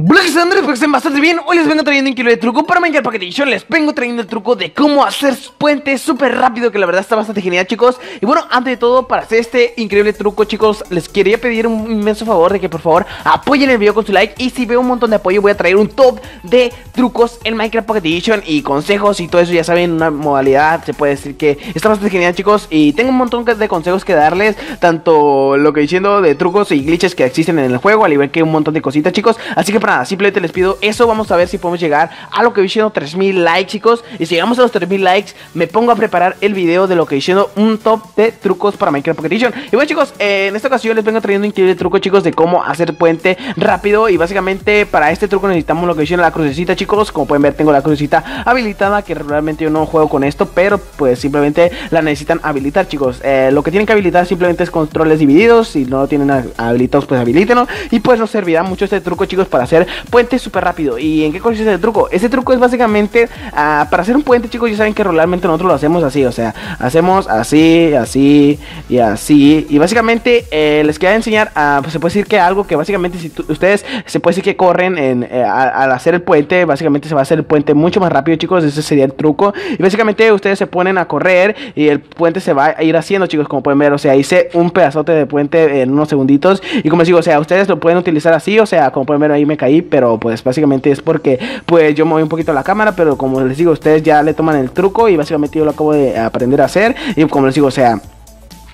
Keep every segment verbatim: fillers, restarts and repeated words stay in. Blogs Andrés, porque estén bastante bien. Hoy les vengo trayendo un kilo de truco para Minecraft Pocket Edition. Les vengo trayendo el truco de cómo hacer puentes súper rápido, que la verdad está bastante genial, chicos. Y bueno, antes de todo, para hacer este increíble truco, chicos, les quería pedir un inmenso favor de que por favor apoyen el video con su like. Y si veo un montón de apoyo, voy a traer un top de trucos en Minecraft Pocket Edition y consejos y todo eso, ya saben, una modalidad, se puede decir que está bastante genial, chicos. Y tengo un montón de consejos que darles, tanto lo que diciendo de trucos y glitches que existen en el juego, al igual que un montón de cositas, chicos. Así que nada, simplemente les pido eso. Vamos a ver si podemos llegar a lo que diciendo tres mil likes, chicos. Y si llegamos a los tres mil likes, me pongo a preparar el video de lo que diciendo un top de trucos para Minecraft Pocket Edition. Y bueno, chicos, eh, en esta ocasión les vengo trayendo un increíble truco, chicos, de cómo hacer puente rápido. Y básicamente para este truco necesitamos lo que diciendo la crucecita, chicos. Como pueden ver, tengo la crucecita habilitada, que realmente yo no juego con esto, pero pues simplemente la necesitan habilitar, chicos. eh, Lo que tienen que habilitar simplemente es controles divididos. Si no lo tienen habilitados, pues habilítenlo. Y pues nos servirá mucho este truco, chicos, para hacer puente súper rápido. ¿Y en qué consiste el truco? Este truco es básicamente uh, para hacer un puente, chicos. Ya saben que regularmente nosotros lo hacemos así, o sea, hacemos así, así y así. Y básicamente eh, les quería enseñar uh, pues se puede decir que algo que básicamente si ustedes se puede decir que corren en, eh, al hacer el puente, básicamente se va a hacer el puente mucho más rápido, chicos. Ese sería el truco. Y básicamente ustedes se ponen a correr y el puente se va a ir haciendo, chicos, como pueden ver. O sea, hice un pedazote de puente en unos segunditos. Y como les digo, o sea, ustedes lo pueden utilizar así, o sea, como pueden ver, ahí me caí, pero pues básicamente es porque pues yo moví un poquito la cámara, pero como les digo, ustedes ya le toman el truco y básicamente yo lo acabo de aprender a hacer. Y como les digo, o sea,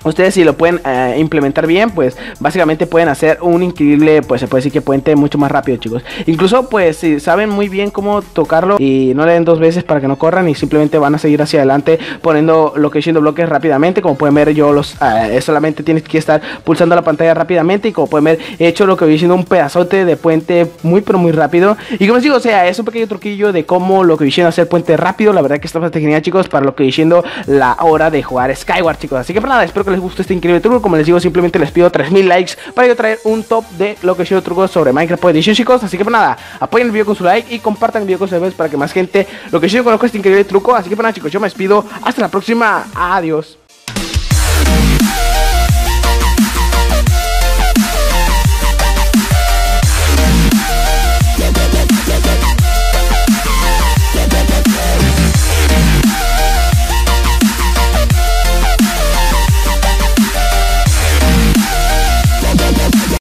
ustedes si lo pueden eh, implementar bien, pues básicamente pueden hacer un increíble, pues se puede decir que puente mucho más rápido, chicos. Incluso pues si saben muy bien cómo tocarlo y no le den dos veces para que no corran, y simplemente van a seguir hacia adelante poniendo lo que siendo bloques rápidamente. Como pueden ver, yo los eh, solamente tienes que estar pulsando la pantalla rápidamente. Y como pueden ver, he hecho lo que voy diciendo un pedazote de puente muy pero muy rápido. Y como les digo, o sea, es un pequeño truquillo de cómo lo que voy diciendo hacer puente rápido. La verdad que está bastante genial, chicos, para lo que voy diciendo la hora de jugar Skyward, chicos. Así que para nada, espero que les guste este increíble truco. Como les digo, simplemente les pido tres mil likes para yo traer un top de lo que yo truco sobre Minecraft Pocket Edition, chicos. Así que pues nada, apoyen el video con su like y compartan el video con sus amigos para que más gente lo que yo conozca este increíble truco. Así que pues nada, chicos, yo me despido, hasta la próxima, adiós.